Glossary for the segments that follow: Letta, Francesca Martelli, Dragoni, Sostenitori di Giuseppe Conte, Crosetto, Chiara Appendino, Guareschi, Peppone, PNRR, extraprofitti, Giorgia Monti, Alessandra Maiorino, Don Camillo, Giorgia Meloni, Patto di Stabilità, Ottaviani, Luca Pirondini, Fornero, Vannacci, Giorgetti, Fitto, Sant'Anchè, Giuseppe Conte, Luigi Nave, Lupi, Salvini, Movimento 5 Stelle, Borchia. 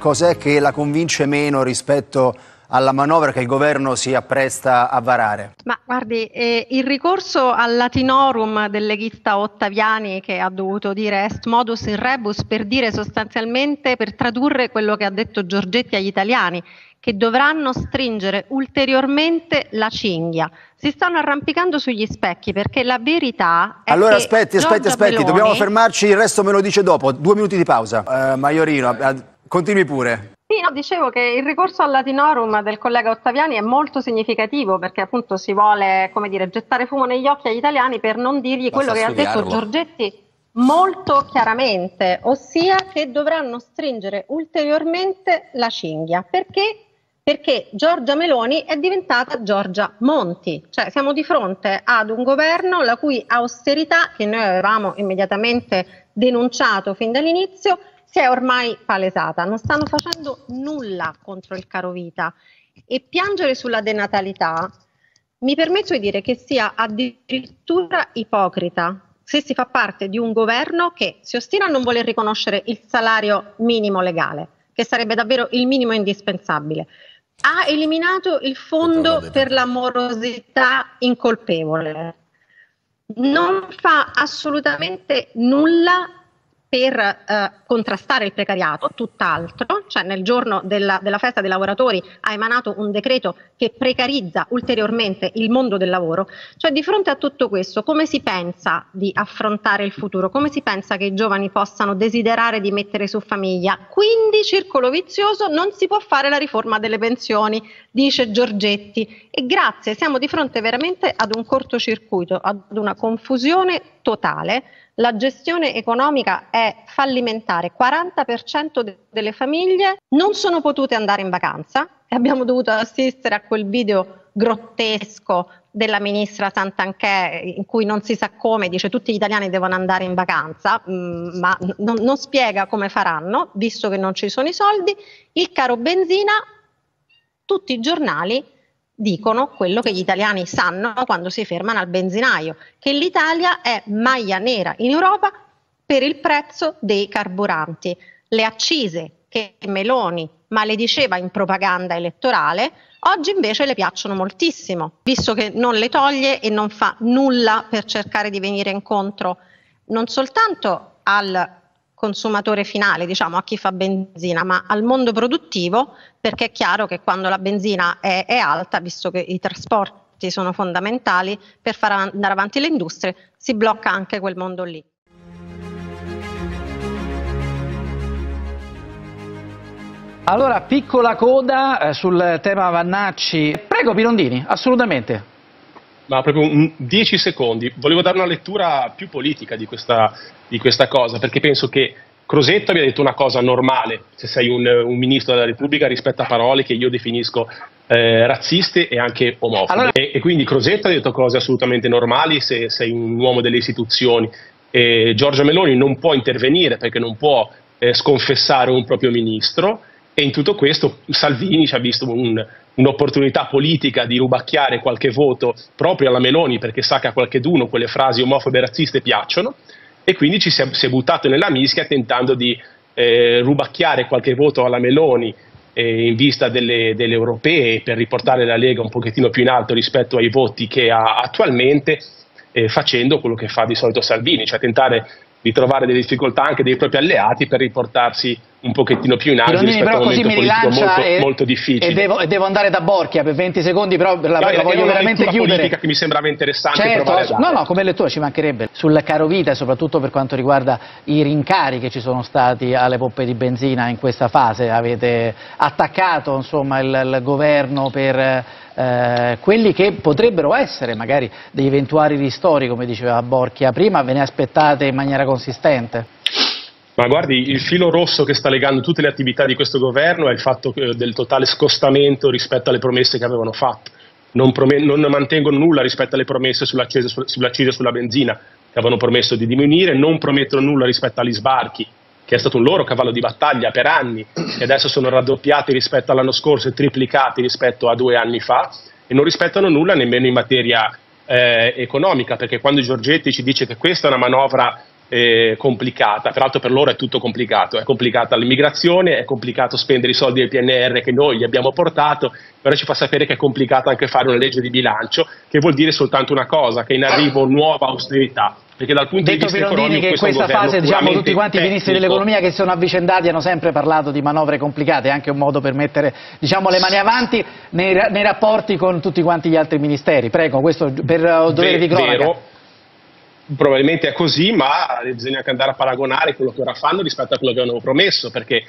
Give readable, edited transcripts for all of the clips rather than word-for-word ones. cos'è che la convince meno rispetto alla manovra che il governo si appresta a varare? Ma guardi, il ricorso al latinorum del leghista Ottaviani, che ha dovuto dire est modus in rebus per dire sostanzialmente, per tradurre quello che ha detto Giorgetti agli italiani, che dovranno stringere ulteriormente la cinghia. Si stanno arrampicando sugli specchi, perché la verità è allora, che aspetti, Meloni... dobbiamo fermarci, il resto me lo dice dopo. 2 minuti di pausa. Maiorino, continui pure. Sì, no, dicevo che il ricorso al latinorum del collega Ottaviani è molto significativo, perché appunto si vuole, come dire, gettare fumo negli occhi agli italiani per non dirgli quello che ha detto Giorgetti molto chiaramente, ossia che dovranno stringere ulteriormente la cinghia. Perché? Perché Giorgia Meloni è diventata Giorgia Monti, cioè siamo di fronte ad un governo la cui austerità, che noi avevamo immediatamente denunciato fin dall'inizio, si è ormai palesata. Non stanno facendo nulla contro il carovita, e piangere sulla denatalità mi permetto di dire che sia addirittura ipocrita, se si fa parte di un governo che si ostina a non voler riconoscere il salario minimo legale, che sarebbe davvero il minimo indispensabile. Ha eliminato il fondo per la morosità incolpevole, non fa assolutamente nulla per contrastare il precariato, tutt'altro, cioè nel giorno della festa dei lavoratori ha emanato un decreto che precarizza ulteriormente il mondo del lavoro. Cioè di fronte a tutto questo, come si pensa di affrontare il futuro? Come si pensa che i giovani possano desiderare di mettere su famiglia? Quindi, circolo vizioso, non si può fare la riforma delle pensioni, dice Giorgetti. E grazie, siamo di fronte veramente ad un cortocircuito, ad una confusione totale. La gestione economica è fallimentare, 40% delle famiglie non sono potute andare in vacanza, e abbiamo dovuto assistere a quel video grottesco della ministra Sant'Anchè in cui non si sa come dice tutti gli italiani devono andare in vacanza, ma non spiega come faranno, visto che non ci sono i soldi. Il caro benzina, tutti i giornali dicono quello che gli italiani sanno quando si fermano al benzinaio, che l'Italia è maglia nera in Europa per il prezzo dei carburanti. Le accise che Meloni malediceva in propaganda elettorale, oggi invece le piacciono moltissimo, visto che non le toglie e non fa nulla per cercare di venire incontro non soltanto al consumatore finale, diciamo a chi fa benzina, ma al mondo produttivo, perché è chiaro che quando la benzina è alta, visto che i trasporti sono fondamentali per far andare avanti le industrie, si blocca anche quel mondo lì. Allora, piccola coda sul tema Vannacci. Prego Pirondini, assolutamente. Ma proprio 10 secondi, volevo dare una lettura più politica di questa cosa, perché penso che Crosetto abbia detto una cosa normale, se sei un ministro della Repubblica, rispetto a parole che io definisco razziste e anche omofobe. Allora... E quindi Crosetto ha detto cose assolutamente normali se sei un uomo delle istituzioni. E Giorgia Meloni non può intervenire perché non può sconfessare un proprio ministro. E in tutto questo Salvini ci ha visto un'opportunità politica di rubacchiare qualche voto proprio alla Meloni, perché sa che a qualcheduno quelle frasi omofobe e razziste piacciono, e quindi si è buttato nella mischia tentando di rubacchiare qualche voto alla Meloni in vista delle europee, per riportare la Lega un pochettino più in alto rispetto ai voti che ha attualmente, facendo quello che fa di solito Salvini, cioè tentare di trovare delle difficoltà anche dei propri alleati per riportarsi un pochettino più in alto rispetto a un momento politico molto difficile. E devo andare da Borchia per 20 secondi, però la voglio veramente chiudere. È una politica che mi sembrava interessante, certo, provare a dare. No, come lettura ci mancherebbe. Sul carovita, soprattutto per quanto riguarda i rincari che ci sono stati alle pompe di benzina in questa fase, avete attaccato insomma il governo per... quelli che potrebbero essere magari degli eventuali ristori, come diceva Borchia prima. Ve ne aspettate in maniera consistente? Ma guardi, il filo rosso che sta legando tutte le attività di questo governo è il fatto del totale scostamento rispetto alle promesse che avevano fatto. Non mantengono nulla rispetto alle promesse sull'accisa sulla benzina, che avevano promesso di diminuire, non promettono nulla rispetto agli sbarchi, che è stato un loro cavallo di battaglia per anni, e adesso sono raddoppiati rispetto all'anno scorso e triplicati rispetto a 2 anni fa, e non rispettano nulla nemmeno in materia economica, perché quando Giorgetti ci dice che questa è una manovra complicata, peraltro per loro è tutto complicato, è complicata l'immigrazione, è complicato spendere i soldi del PNR che noi gli abbiamo portato, però ci fa sapere che è complicato anche fare una legge di bilancio, che vuol dire soltanto una cosa, che in arrivo nuova austerità. Perché dal punto di vista economico, che in questa fase, diciamo, tutti quanti i ministri dell'economia che si sono avvicendati hanno sempre parlato di manovre complicate, è anche un modo per mettere, diciamo, le mani avanti nei rapporti con tutti quanti gli altri ministeri. Prego, questo per dovere di cronaca. Vero. Probabilmente è così, ma bisogna anche andare a paragonare quello che ora fanno rispetto a quello che avevano promesso, perché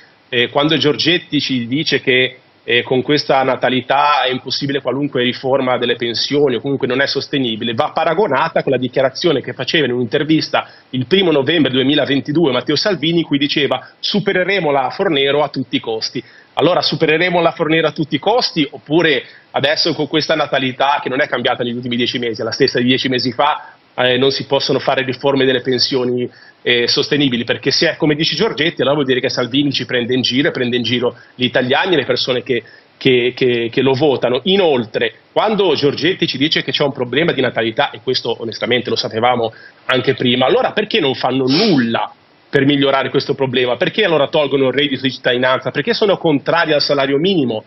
quando Giorgetti ci dice che con questa natalità è impossibile qualunque riforma delle pensioni o comunque non è sostenibile, va paragonata con la dichiarazione che faceva in un'intervista il 1° novembre 2022 Matteo Salvini, in cui diceva supereremo la Fornero a tutti i costi. Allora supereremo la Fornero a tutti i costi, oppure adesso con questa natalità che non è cambiata negli ultimi 10 mesi, è la stessa di 10 mesi fa, non si possono fare riforme delle pensioni sostenibili, perché se è come dice Giorgetti, allora vuol dire che Salvini ci prende in giro gli italiani e le persone che lo votano. Inoltre, quando Giorgetti ci dice che c'è un problema di natalità, e questo onestamente lo sapevamo anche prima, allora perché non fanno nulla per migliorare questo problema? Perché allora tolgono il reddito di cittadinanza? Perché sono contrari al salario minimo,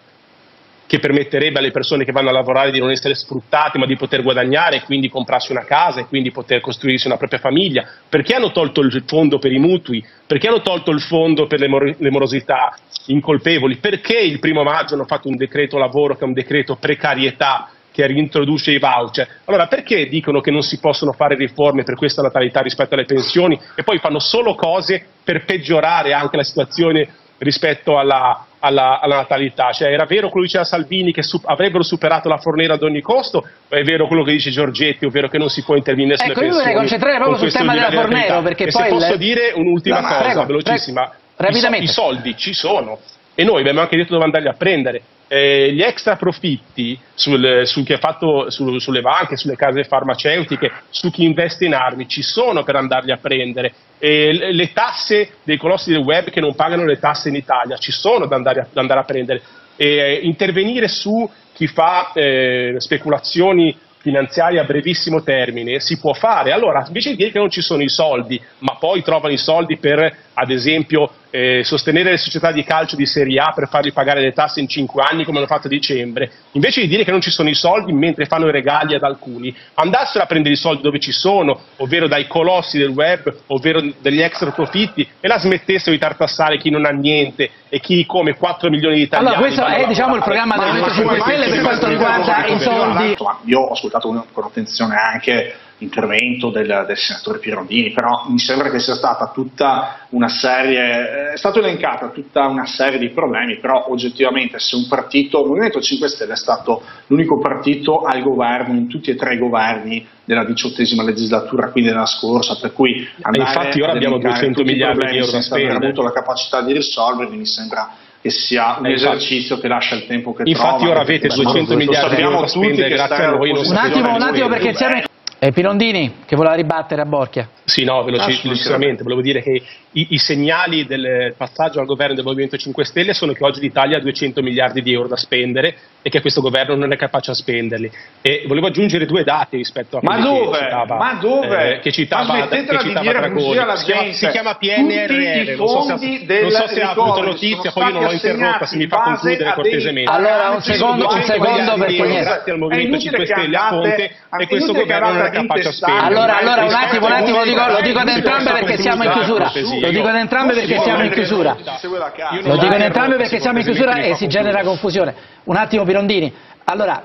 che permetterebbe alle persone che vanno a lavorare di non essere sfruttate ma di poter guadagnare e quindi comprarsi una casa e quindi poter costruirsi una propria famiglia? Perché hanno tolto il fondo per i mutui? Perché hanno tolto il fondo per le morosità incolpevoli? Perché il 1° maggio hanno fatto un decreto lavoro che è un decreto precarietà che reintroduce i voucher? Allora perché dicono che non si possono fare riforme per questa natalità rispetto alle pensioni e poi fanno solo cose per peggiorare anche la situazione rispetto alla natalità? Cioè, era vero quello che diceva Salvini, che avrebbero superato la Fornero ad ogni costo, o è vero quello che dice Giorgetti, ovvero che non si può intervenire sulle pensioni? Ecco, io vorrei concentrare proprio sul tema della Fornero, perché poi... Se posso dire un'ultima cosa, prego, velocissima, rapidamente. I soldi ci sono, e noi abbiamo anche detto dove andarli a prendere. Gli extra profitti che ha fatto sulle banche, sulle case farmaceutiche, su chi investe in armi, ci sono per andarli a prendere. Le tasse dei colossi del web che non pagano le tasse in Italia, ci sono da andare a prendere. Intervenire su chi fa speculazioni finanziarie a brevissimo termine si può fare. Allora, invece di dire che non ci sono i soldi, ma poi trovano i soldi per, ad esempio, sostenere le società di calcio di Serie A per fargli pagare le tasse in 5 anni come hanno fatto a dicembre, invece di dire che non ci sono i soldi mentre fanno i regali ad alcuni, andassero a prendere i soldi dove ci sono, ovvero dai colossi del web, ovvero degli extra profitti, e la smettessero di tartassare chi non ha niente e chi come 4 milioni di italiani. Allora questo è, diciamo, il programma del Movimento 5 Stelle per quanto riguarda i soldi. Io ho ascoltato con attenzione anche intervento del senatore Pirondini, però mi sembra che sia stata tutta una serie, è stata elencata tutta una serie di problemi, però oggettivamente se un partito, il Movimento 5 Stelle è stato l'unico partito al governo in tutti e 3 i governi della 18ª legislatura, quindi della scorsa, per cui infatti ora abbiamo 200 miliardi di euro da spendere, senza aver avuto la capacità di risolverli mi sembra che sia un esercizio che lascia il tempo che trova. Infatti ora avete 200 miliardi di euro da spendere, grazie a voi. Un attimo perché c'era... Pirondini che voleva ribattere a Borchia. Sì, no, velocissimamente, volevo dire che i segnali del passaggio al governo del Movimento 5 Stelle sono che oggi l'Italia ha 200 miliardi di euro da spendere e che questo governo non è capace a spenderli. E volevo aggiungere 2 dati rispetto a quello che citava Dragoni. Si chiama PNRR, non so se ha avuto notizia, poi io non l'ho interrotta, se mi fa concludere cortesemente. Allora un secondo per poi grazie al Movimento 5 Stelle a Conte e questo governo non è capace a spendere. Allora un attimo lo dico ad entrambe perché siamo in chiusura. Lo dico ad entrambi perché siamo in chiusura e si genera confusione. Un attimo Pirondini. Allora,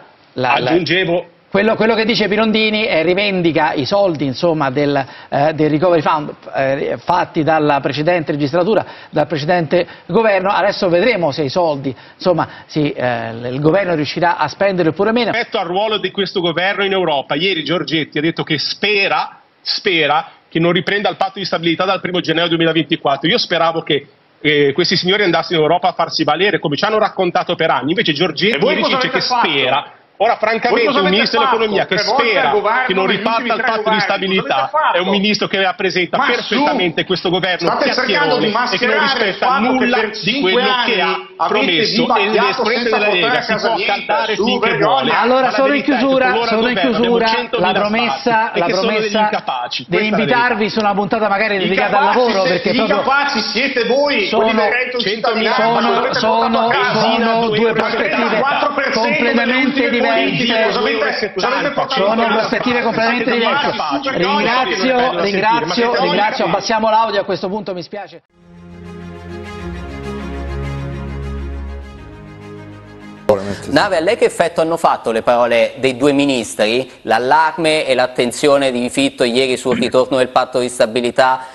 quello che dice Pirondini rivendica i soldi, insomma, del recovery fund fatti dalla precedente legislatura, dal precedente governo. Adesso vedremo se i soldi, insomma, il governo riuscirà a spendere oppure meno. Rispetto al ruolo di questo governo in Europa, ieri Giorgetti ha detto che spera che non riprenda il patto di stabilità dal 1 gennaio 2024. Io speravo che questi signori andassero in Europa a farsi valere, come ci hanno raccontato per anni. Invece Giorgetti dice che spera Ora, francamente, un ministro dell'economia che spera che non riparta il patto di stabilità è un ministro che rappresenta perfettamente questo governo chiacchierone e che non rispetta nulla di quello che ha promesso, e l'espressione della Lega si può cantare finché vuole. Allora, sono in chiusura, la promessa di invitarvi su una puntata magari dedicata al lavoro, perché proprio incapaci siete voi, quelli del reddito di cittadinanza, sono due prospettive completamente diverse. Sono prospettive completamente diverse. Ringrazio, abbassiamo l'audio a questo punto, mi spiace. Nave, a lei che effetto hanno fatto le parole dei due ministri, l'allarme e l'attenzione di Fitto ieri sul ritorno del patto di stabilità,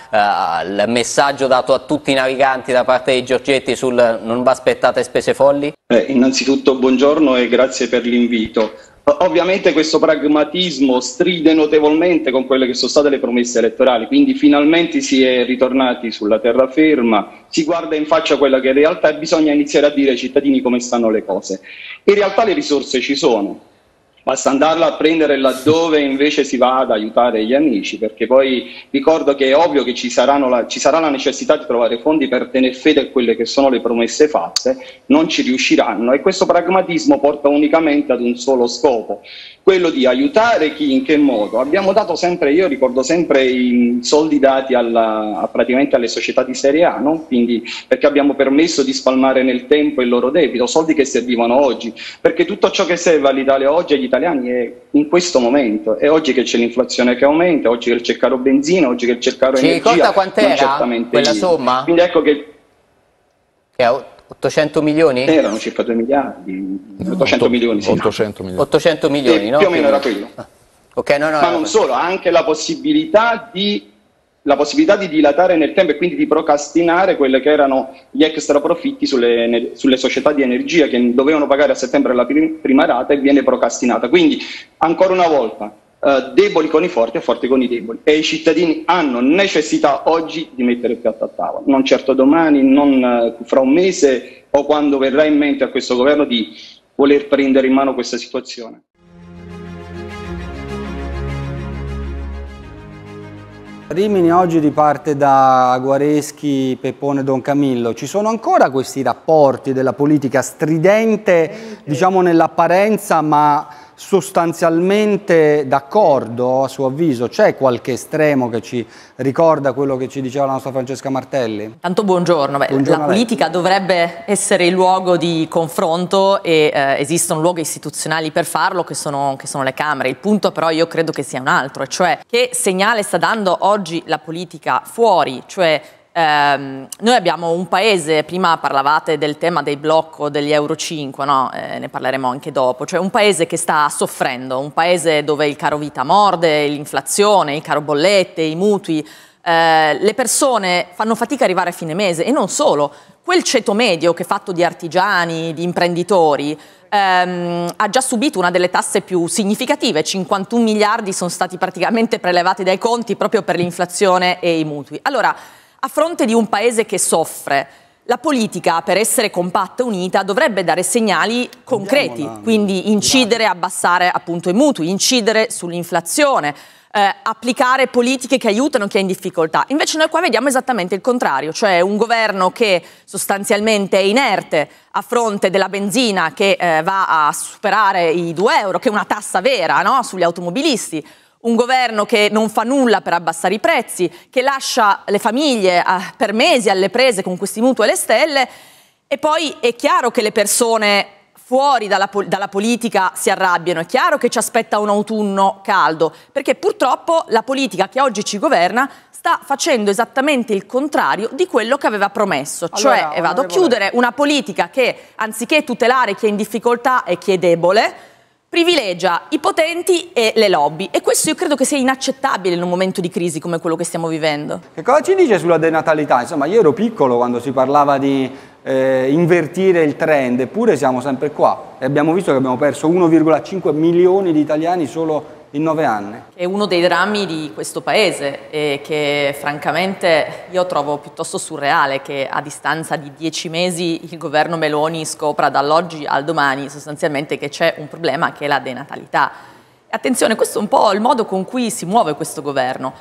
il messaggio dato a tutti i naviganti da parte di Giorgetti sul non vi aspettate spese folli? Innanzitutto buongiorno e grazie per l'invito. Ovviamente questo pragmatismo stride notevolmente con quelle che sono state le promesse elettorali, quindi finalmente si è ritornati sulla terraferma. Si guarda in faccia quella che è realtà e bisogna iniziare a dire ai cittadini come stanno le cose. In realtà le risorse ci sono, basta andarla a prendere laddove invece si va ad aiutare gli amici, perché poi ricordo che è ovvio che ci sarà la necessità di trovare fondi per tenere fede a quelle che sono le promesse fatte, non ci riusciranno, e questo pragmatismo porta unicamente ad un solo scopo, quello di aiutare chi, in che modo. Abbiamo dato sempre, io ricordo sempre i soldi dati praticamente alle società di serie A, no? Quindi, perché abbiamo permesso di spalmare nel tempo il loro debito, soldi che servivano oggi, perché tutto ciò che serve all'Italia oggi agli italiani è in questo momento, è oggi che c'è l'inflazione che aumenta, oggi che c'è il caro benzina, oggi che c'è il caro energia. Ci ricorda quant'era quella somma? Quindi ecco che... 800 milioni? Erano circa 2 miliardi, no. 800 milioni. Sì, 800 milioni, no? Più o meno era quello. Ah. Okay, no, ma non solo, anche la possibilità di dilatare nel tempo e quindi di procrastinare quelli che erano gli extra profitti sulle società di energia, che dovevano pagare a settembre la prima rata e viene procrastinata. Quindi, ancora una volta, deboli con i forti e forti con i deboli, e i cittadini hanno necessità oggi di mettere il piatto a tavola, non certo domani, non fra un mese o quando verrà in mente a questo governo di voler prendere in mano questa situazione. Rimini oggi riparte da Guareschi, Peppone, Don Camillo. Ci sono ancora questi rapporti della politica stridente, diciamo nell'apparenza, ma sostanzialmente d'accordo? A suo avviso c'è qualche estremo che ci ricorda quello che ci diceva la nostra Francesca Martelli? Tanto buongiorno. Beh, buongiorno, la politica dovrebbe essere il luogo di confronto e esistono luoghi istituzionali per farlo, che sono le Camere. Il punto però io credo che sia un altro, e cioè che segnale sta dando oggi la politica fuori, cioè noi abbiamo un paese, prima parlavate del tema dei blocco degli Euro 5, no? Ne parleremo anche dopo, cioè un paese che sta soffrendo, un paese dove il caro vita morde, l'inflazione, i caro bollette, i mutui, le persone fanno fatica a arrivare a fine mese, e non solo, quel ceto medio che è fatto di artigiani, di imprenditori, ha già subito una delle tasse più significative, 51 miliardi sono stati praticamente prelevati dai conti proprio per l'inflazione e i mutui. Allora, a fronte di un paese che soffre, la politica, per essere compatta e unita, dovrebbe dare segnali concreti, quindi incidere, abbassare appunto i mutui, incidere sull'inflazione, applicare politiche che aiutano chi è in difficoltà. Invece noi qua vediamo esattamente il contrario, cioè un governo che sostanzialmente è inerte a fronte della benzina che va a superare i 2 euro, che è una tassa vera, no? Sugli automobilisti. Un governo che non fa nulla per abbassare i prezzi, che lascia le famiglie per mesi alle prese con questi mutui alle stelle, e poi è chiaro che le persone fuori dalla politica si arrabbiano, è chiaro che ci aspetta un autunno caldo, perché purtroppo la politica che oggi ci governa sta facendo esattamente il contrario di quello che aveva promesso, allora, cioè, e vado a chiudere, una politica che anziché tutelare chi è in difficoltà e chi è debole, privilegia i potenti e le lobby, e questo io credo che sia inaccettabile in un momento di crisi come quello che stiamo vivendo. Che cosa ci dice sulla denatalità? Insomma, io ero piccolo quando si parlava di invertire il trend, eppure siamo sempre qua e abbiamo visto che abbiamo perso 1,5 milioni di italiani solo in 9 anni. È uno dei drammi di questo paese e che francamente io trovo piuttosto surreale che a distanza di 10 mesi il governo Meloni scopra dall'oggi al domani sostanzialmente che c'è un problema che è la denatalità. Attenzione, questo è un po' il modo con cui si muove questo governo.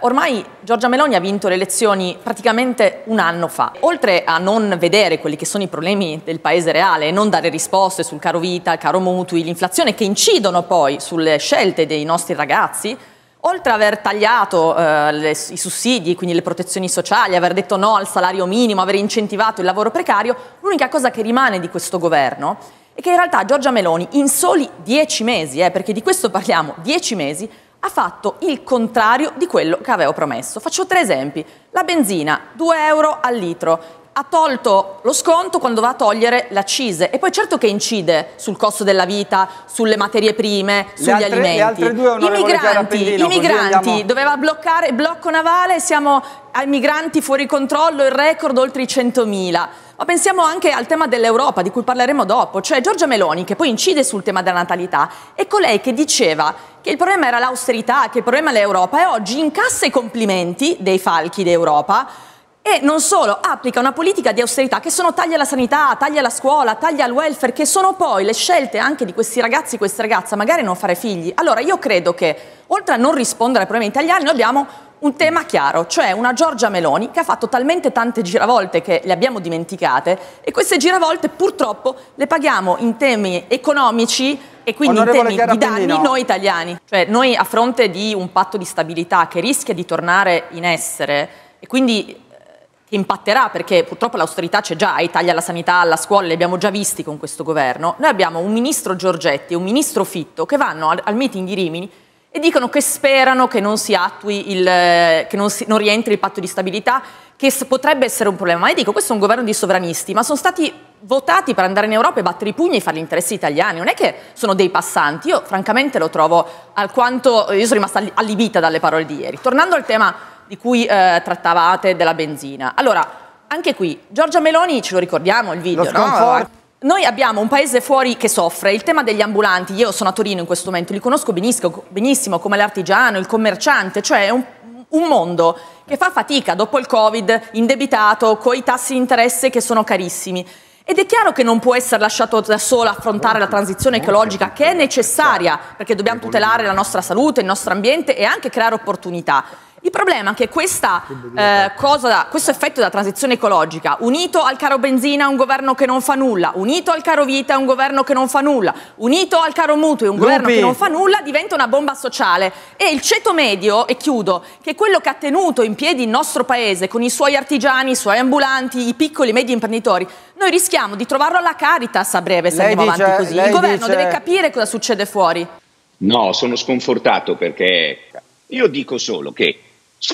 Ormai Giorgia Meloni ha vinto le elezioni praticamente un anno fa. Oltre a non vedere quelli che sono i problemi del paese reale e non dare risposte sul caro vita, caro mutui, l'inflazione che incidono poi sulle scelte dei nostri ragazzi, oltre ad aver tagliato i sussidi, quindi le protezioni sociali, aver detto no al salario minimo, aver incentivato il lavoro precario, l'unica cosa che rimane di questo governo e che in realtà Giorgia Meloni in soli 10 mesi, perché di questo parliamo, 10 mesi, ha fatto il contrario di quello che aveva promesso. Faccio 3 esempi. La benzina, 2 euro al litro. Ha tolto lo sconto quando va a togliere le accise e poi certo che incide sul costo della vita, sulle materie prime, sugli alimenti. I migranti doveva bloccare il blocco navale, siamo ai migranti fuori controllo, il record oltre i 100.000. Ma pensiamo anche al tema dell'Europa, di cui parleremo dopo, cioè Giorgia Meloni che poi incide sul tema della natalità, è colei che diceva che il problema era l'austerità, che il problema è l'Europa e oggi incassa i complimenti dei falchi d'Europa. E non solo, applica una politica di austerità che sono tagli alla sanità, tagli alla scuola, tagli al welfare, che sono poi le scelte anche di questi ragazzi e queste ragazze, magari non fare figli. Allora io credo che, oltre a non rispondere ai problemi italiani, noi abbiamo un tema chiaro, cioè una Giorgia Meloni che ha fatto talmente tante giravolte che le abbiamo dimenticate e queste giravolte purtroppo le paghiamo in temi economici e quindi onorevole in temi di danni noi italiani. Cioè noi a fronte di un patto di stabilità che rischia di tornare in essere e quindi impatterà perché purtroppo l'austerità c'è già, i tagli alla sanità, alla scuola, li abbiamo già visti con questo governo. Noi abbiamo un ministro Giorgetti e un ministro Fitto che vanno al meeting di Rimini e dicono che sperano che non si attui, non rientri il patto di stabilità, che potrebbe essere un problema. Ma io dico, questo è un governo di sovranisti, ma sono stati votati per andare in Europa e battere i pugni e fare gli interessi italiani, non è che sono dei passanti. Io francamente lo trovo alquanto, io sono rimasta allibita dalle parole di ieri. Tornando al tema di cui trattavate, della benzina. Allora, anche qui, Giorgia Meloni, ce lo ricordiamo il video, no? Noi abbiamo un paese fuori che soffre, il tema degli ambulanti, io sono a Torino in questo momento, li conosco benissimo come l'artigiano, il commerciante, cioè un mondo che fa fatica dopo il Covid, indebitato, con i tassi di interesse che sono carissimi. Ed è chiaro che non può essere lasciato da sola affrontare la transizione ecologica, che è necessaria, perché dobbiamo tutelare la nostra salute, il nostro ambiente e anche creare opportunità. Il problema è che questo effetto della transizione ecologica, unito al caro benzina è un governo che non fa nulla, unito al caro vita è un governo che non fa nulla, unito al caro mutuo è un governo che non fa nulla, diventa una bomba sociale. E il ceto medio, e chiudo, che è quello che ha tenuto in piedi il nostro paese con i suoi artigiani, i suoi ambulanti, i piccoli e medi imprenditori, noi rischiamo di trovarlo alla Caritas a breve se andiamo avanti così. Il governo deve capire cosa succede fuori. No, sono sconfortato perché io dico solo che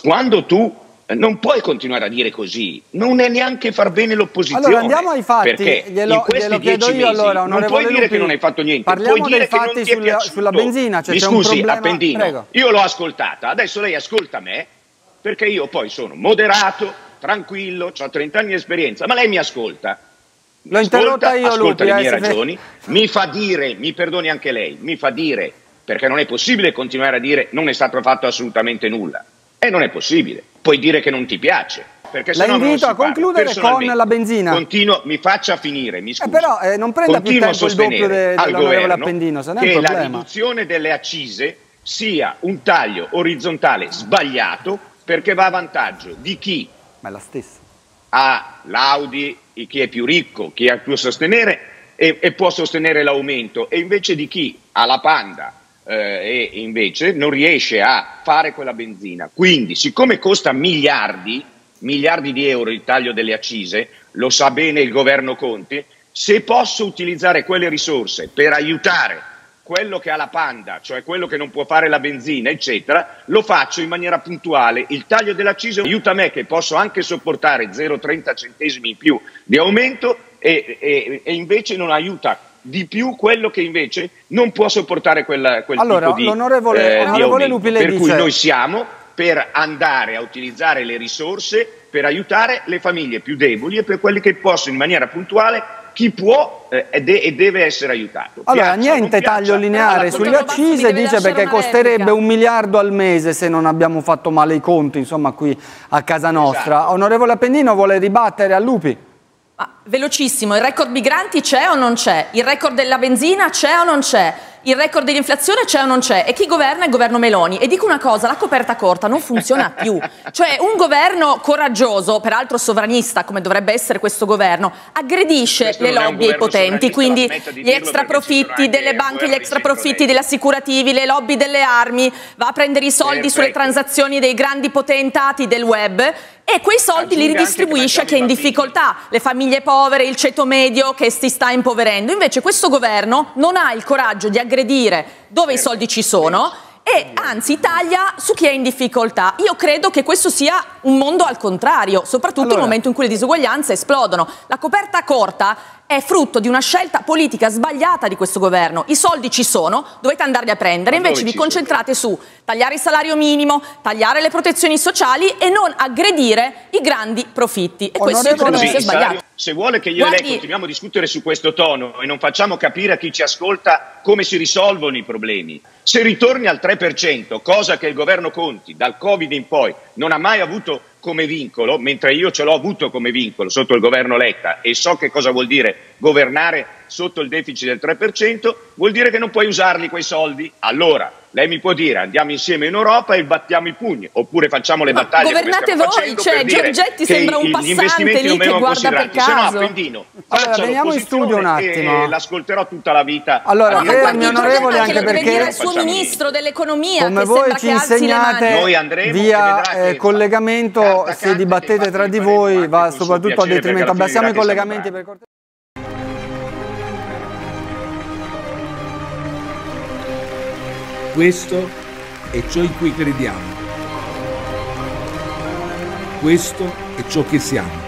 quando tu non puoi continuare a dire così, non è neanche far bene l'opposizione. Allora andiamo ai fatti, perché glielo chiedo io allora, non puoi dire Lupi, che non hai fatto niente. Parliamo puoi dire dei fatti che non ti sulla benzina, cioè c'è un problema. Mi scusi Appendino, prego. Io l'ho ascoltata, adesso lei ascolta me, perché io poi sono moderato, tranquillo, ho 30 anni di esperienza, ma lei mi ascolta. L'ho interrotta io, ascolta Lupi, le mie ragioni, mi fa dire, mi perdoni anche lei, mi fa dire, perché non è possibile continuare a dire non è stato fatto assolutamente nulla. E non è possibile, puoi dire che non ti piace, perché se no non si parla. La invito a concludere con la benzina. Continuo, mi faccia finire, mi scusi. Però non prenda più tempo il doppio dell'onorevole Appendino, se non è un problema. Che la riduzione delle accise sia un taglio orizzontale sbagliato perché va a vantaggio di chi ha l'Audi, chi è più ricco, chi ha più a sostenere e può sostenere l'aumento, e invece di chi ha la Panda e invece non riesce a fare quella benzina. Quindi, siccome costa miliardi di euro il taglio delle accise, lo sa bene il governo Conte, se posso utilizzare quelle risorse per aiutare quello che ha la Panda, cioè quello che non può fare la benzina, eccetera, lo faccio in maniera puntuale. Il taglio delle accise aiuta me che posso anche sopportare 0,30 centesimi in più di aumento e invece non aiuta di più quello che invece non può sopportare quel tipo di l'onorevole Lupi le dice. Per cui noi siamo per andare a utilizzare le risorse per aiutare le famiglie più deboli e per quelli che possono in maniera puntuale chi può e deve essere aiutato. Allora, piaccia, niente taglio lineare sulle accise, dice, perché costerebbe 1 miliardo al mese se non abbiamo fatto male i conti, insomma, qui a casa nostra. Esatto. Onorevole Appendino vuole ribattere a Lupi. Ah, velocissimo, il record migranti c'è o non c'è? Il record della benzina c'è o non c'è? Il record dell'inflazione c'è o non c'è? E chi governa è il governo Meloni. E dico una cosa, la coperta corta non funziona più. Cioè un governo coraggioso, peraltro sovranista, come dovrebbe essere questo governo, aggredisce le lobby e i potenti, quindi gli extraprofitti delle banche, gli extraprofitti degli assicurativi, le lobby delle armi, va a prendere i soldi sulle transazioni dei grandi potentati del web e quei soldi li ridistribuisce a chi è in difficoltà, le famiglie povere, il ceto medio che si sta impoverendo. Invece questo governo non ha il coraggio di aggredire dove i soldi ci sono e anzi taglia su chi è in difficoltà. Io credo che questo sia un mondo al contrario, soprattutto allora, nel momento in cui le disuguaglianze esplodono. La coperta corta è frutto di una scelta politica sbagliata di questo governo. I soldi ci sono, dovete andarli a prendere, invece vi concentrate su tagliare il salario minimo, tagliare le protezioni sociali e non aggredire i grandi profitti. E questo è sbagliato. Se vuole che io e lei continuiamo a discutere su questo tono e non facciamo capire a chi ci ascolta come si risolvono i problemi. Se ritorni al 3%, cosa che il governo Conti dal Covid in poi non ha mai avuto come vincolo, mentre io ce l'ho avuto come vincolo sotto il governo Letta e so che cosa vuol dire governare sotto il deficit del 3%, vuol dire che non puoi usarli quei soldi. Allora, lei mi può dire andiamo insieme in Europa e battiamo i pugni, oppure facciamo le battaglie. Governate voi, cioè Giorgetti sembra un passante lì che guarda per caso. Se no, Appendino, allora, veniamo in studio un attimo. L'ascolterò tutta la vita. Allora, mio onorevole, anche perché il suo ministro dell'economia, come voi ci insegnate, via collegamento, se dibattete tra di voi va soprattutto a detrimento. Abbassiamo i collegamenti per cortesia. Questo è ciò in cui crediamo. Questo è ciò che siamo.